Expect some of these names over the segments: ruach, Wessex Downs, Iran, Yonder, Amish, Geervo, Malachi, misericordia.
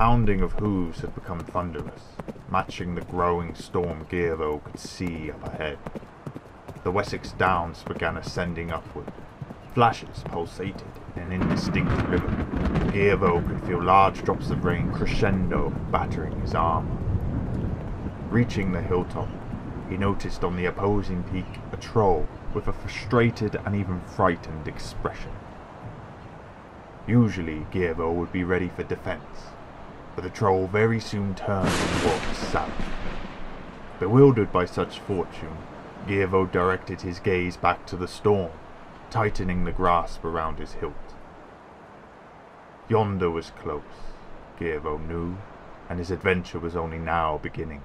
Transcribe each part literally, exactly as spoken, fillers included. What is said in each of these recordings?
pounding of hooves had become thunderous, matching the growing storm Geervo could see up ahead. The Wessex Downs began ascending upward. Flashes pulsated in an indistinct river. Geervo could feel large drops of rain crescendo battering his armour. Reaching the hilltop, he noticed on the opposing peak a troll with a frustrated and even frightened expression. Usually Geervo would be ready for defence, but the troll very soon turned and walked south. Bewildered by such fortune, Geervo directed his gaze back to the storm, tightening the grasp around his hilt. Yonder was close, Geervo knew, and his adventure was only now beginning.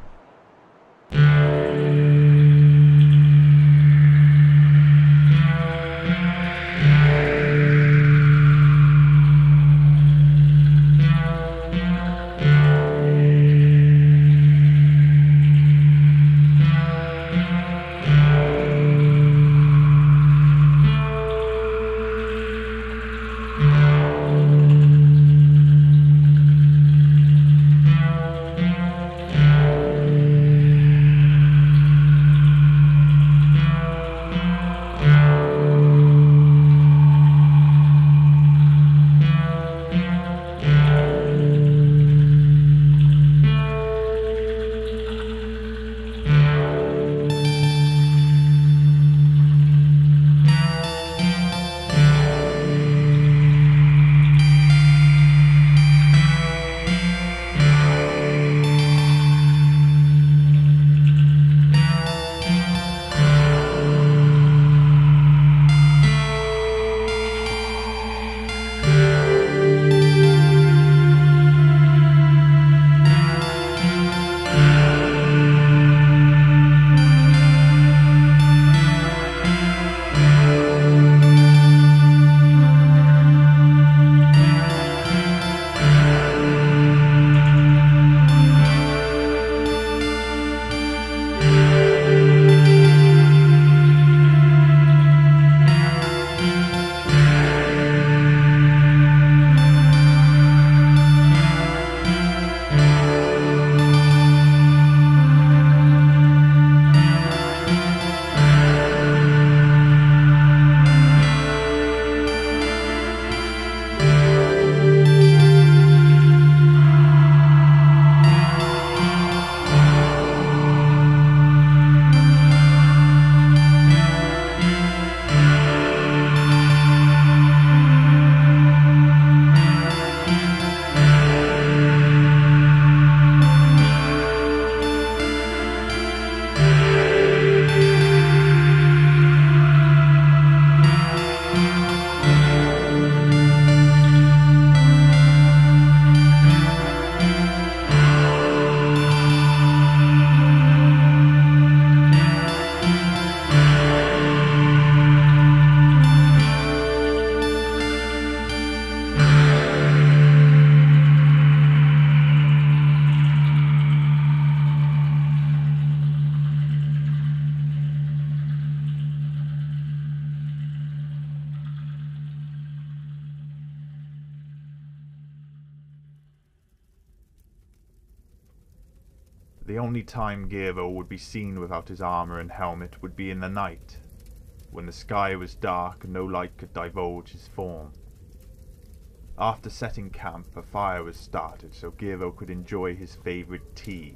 The only time Geervo would be seen without his armour and helmet would be in the night, when the sky was dark and no light could divulge his form. After setting camp, a fire was started so Geervo could enjoy his favourite tea.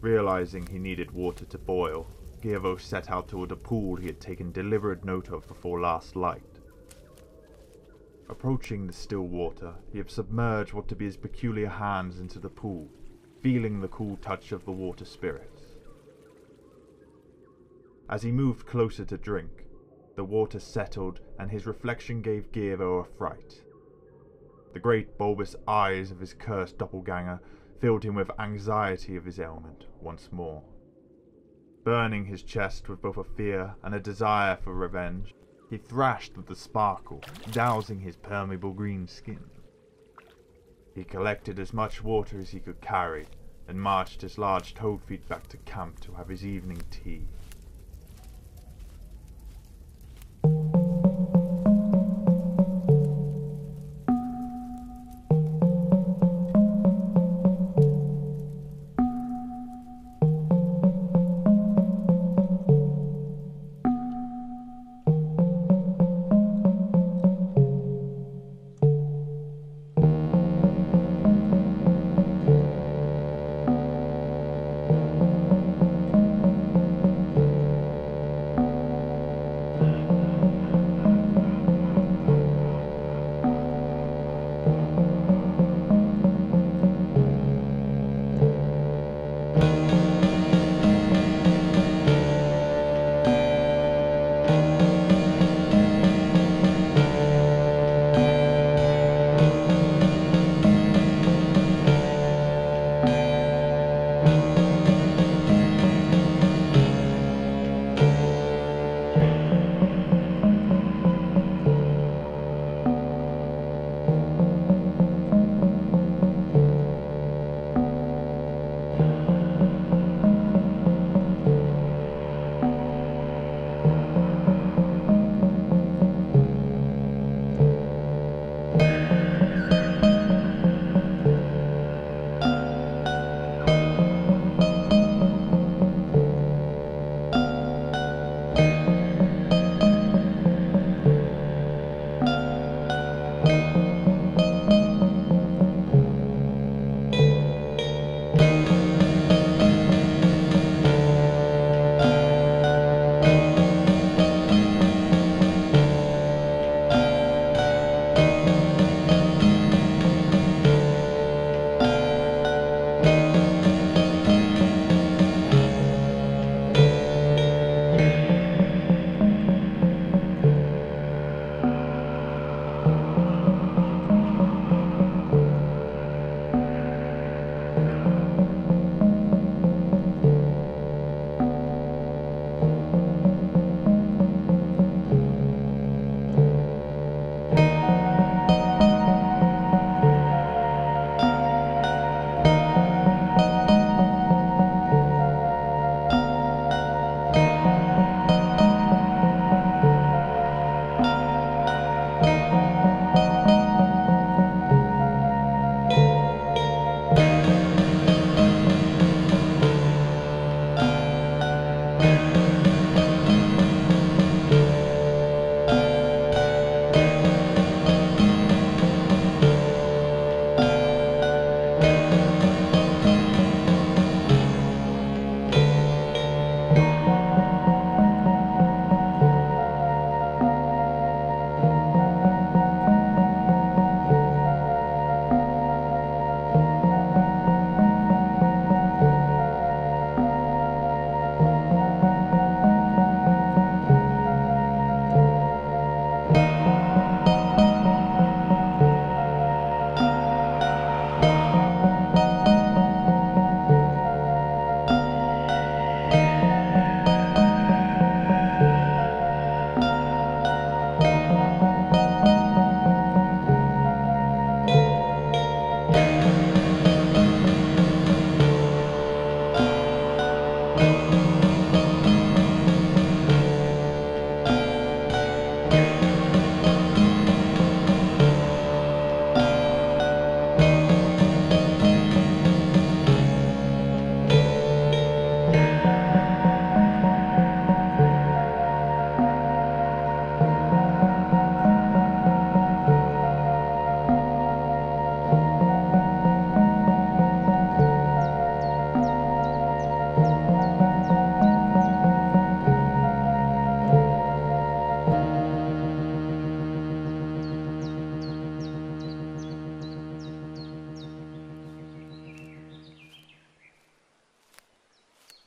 Realising he needed water to boil, Geervo set out toward a pool he had taken deliberate note of before last light. Approaching the still water, he had submerged what to be his peculiar hands into the pool, feeling the cool touch of the water spirits. As he moved closer to drink, the water settled and his reflection gave Geervo a fright. The great bulbous eyes of his cursed doppelganger filled him with anxiety of his ailment once more. Burning his chest with both a fear and a desire for revenge, he thrashed with the sparkle, dousing his permeable green skin. He collected as much water as he could carry, and marched his large toad feet back to camp to have his evening tea.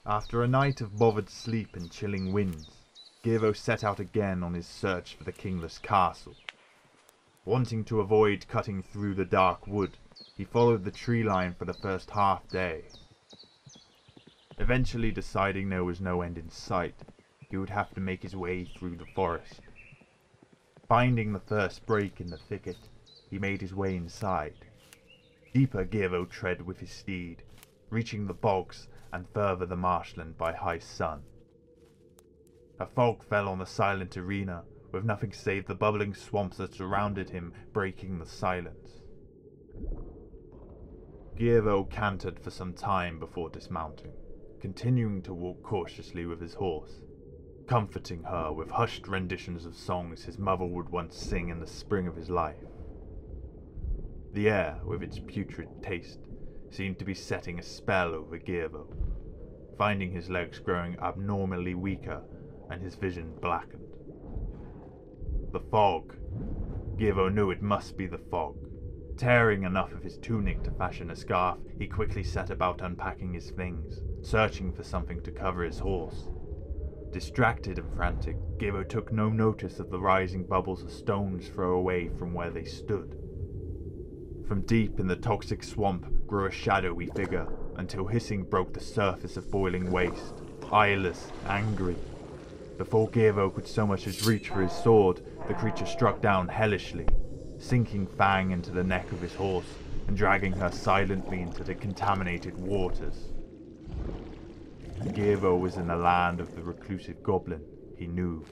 After a night of bothered sleep and chilling winds, Geervo set out again on his search for the Kingless Castle. Wanting to avoid cutting through the dark wood, he followed the tree line for the first half day. Eventually deciding there was no end in sight, he would have to make his way through the forest. Finding the first break in the thicket, he made his way inside. Deeper Geervo tread with his steed, reaching the bogs and further the marshland by high sun. A fog fell on the silent arena, with nothing save the bubbling swamps that surrounded him breaking the silence. Geervo cantered for some time before dismounting, continuing to walk cautiously with his horse, comforting her with hushed renditions of songs his mother would once sing in the spring of his life. The air, with its putrid taste, seemed to be setting a spell over Geervo, finding his legs growing abnormally weaker and his vision blackened. The fog. Geervo knew it must be the fog. Tearing enough of his tunic to fashion a scarf, he quickly set about unpacking his things, searching for something to cover his horse. Distracted and frantic, Geervo took no notice of the rising bubbles a stone's throw away from where they stood. From deep in the toxic swamp grew a shadowy figure, until hissing broke the surface of boiling waste, eyeless, angry. Before Geervo could so much as reach for his sword, the creature struck down hellishly, sinking Fang into the neck of his horse and dragging her silently into the contaminated waters. Geervo was in the land of the reclusive goblin, he knew.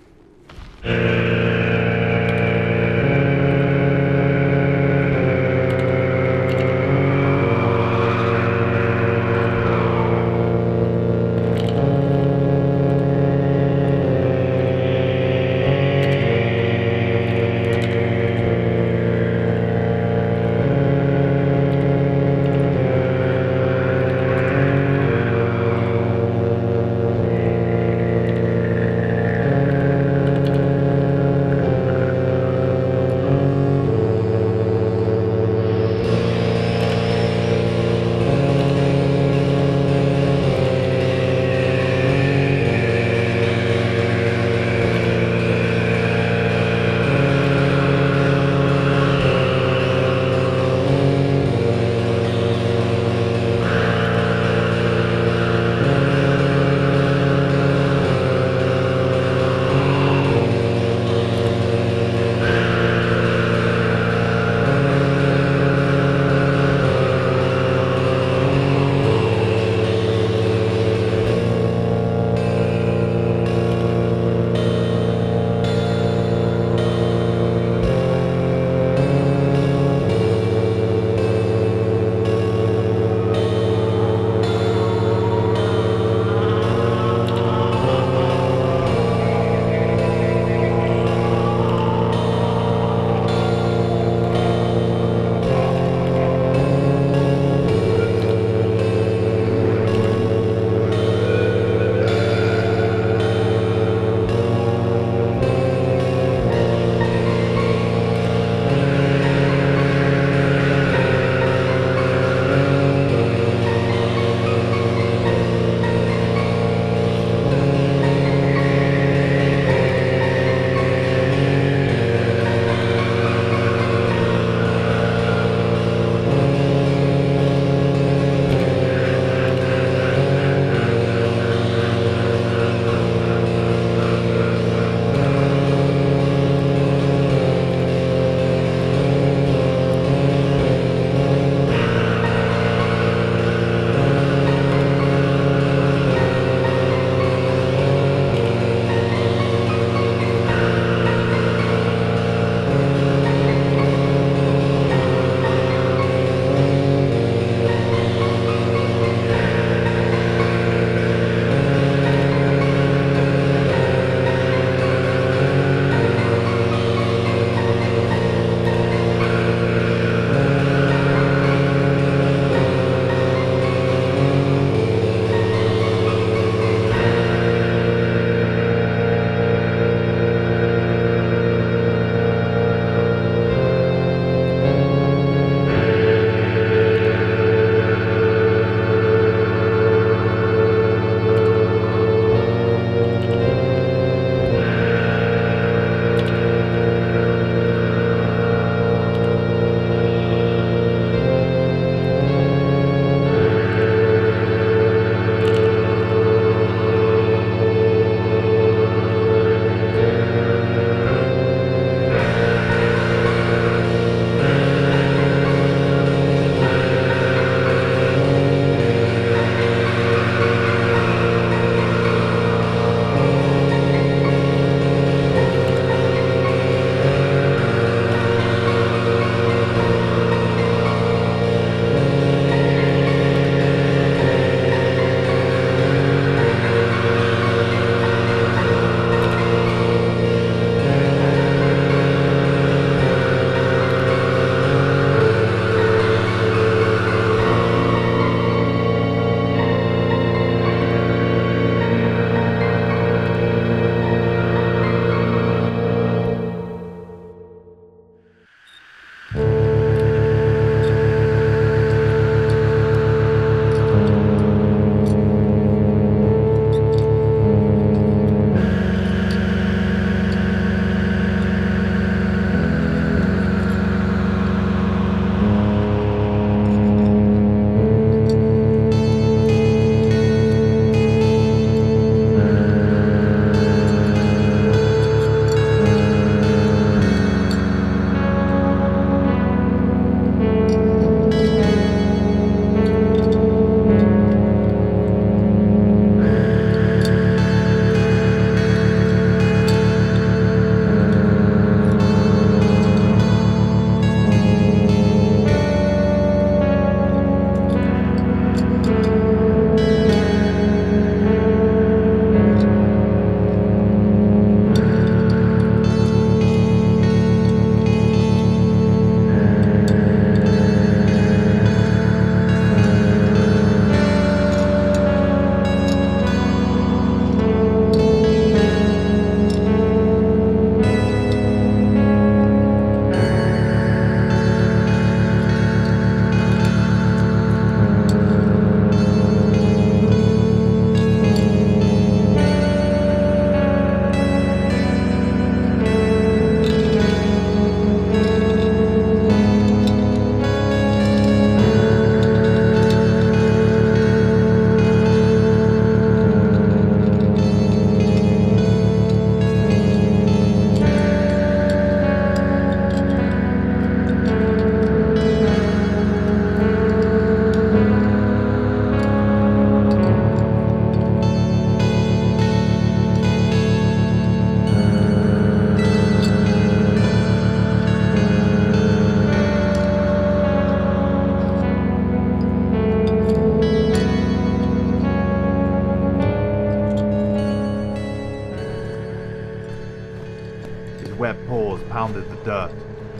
pounded the dirt,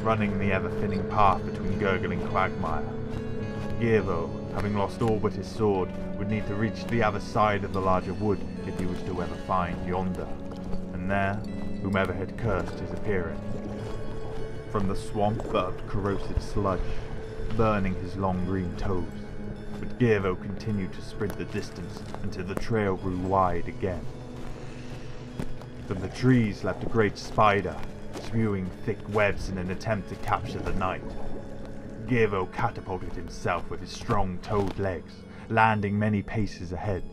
running the ever-thinning path between gurgling quagmire. Geervo, having lost all but his sword, would need to reach the other side of the larger wood if he was to ever find Yonder, and there, whomever had cursed his appearance. From the swamp burped corrosive sludge, burning his long green toes, but Geervo continued to sprint the distance until the trail grew wide again. From the trees leapt a great spider, spewing thick webs in an attempt to capture the night. Geervo catapulted himself with his strong toed legs, landing many paces ahead.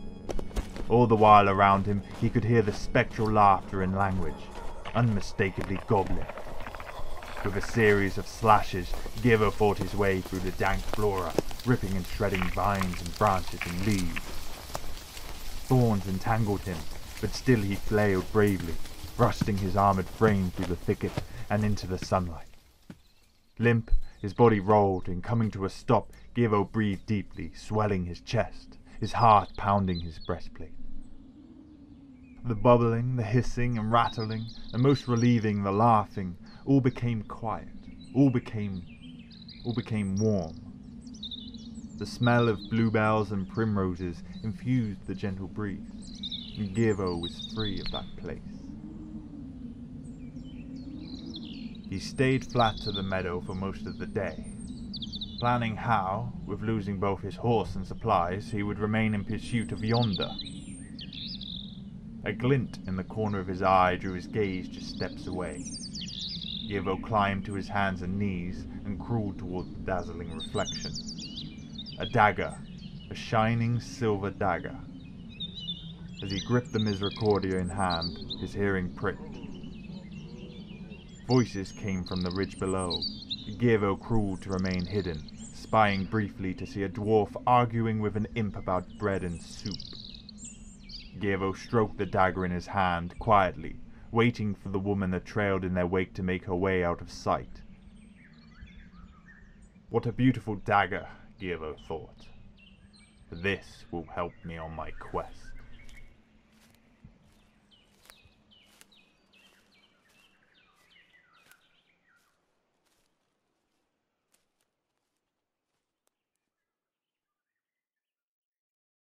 All the while around him he could hear the spectral laughter and language, unmistakably goblin. With a series of slashes, Geervo fought his way through the dank flora, ripping and shredding vines and branches and leaves. Thorns entangled him, but still he flailed bravely, thrusting his armoured frame through the thicket and into the sunlight. Limp, his body rolled, and coming to a stop, Geervo breathed deeply, swelling his chest, his heart pounding his breastplate. The bubbling, the hissing and rattling, and most relieving, the laughing, all became quiet, all became, all became warm. The smell of bluebells and primroses infused the gentle breeze, and Geervo was free of that place. He stayed flat to the meadow for most of the day, planning how, with losing both his horse and supplies, he would remain in pursuit of Yonder. A glint in the corner of his eye drew his gaze just steps away. Geervo climbed to his hands and knees and crawled toward the dazzling reflection. A dagger, a shining silver dagger. As he gripped the misericordia in hand, his hearing pricked. Voices came from the ridge below. Geervo crawled to remain hidden, spying briefly to see a dwarf arguing with an imp about bread and soup. Geervo stroked the dagger in his hand quietly, waiting for the woman that trailed in their wake to make her way out of sight. What a beautiful dagger, Geervo thought. This will help me on my quest.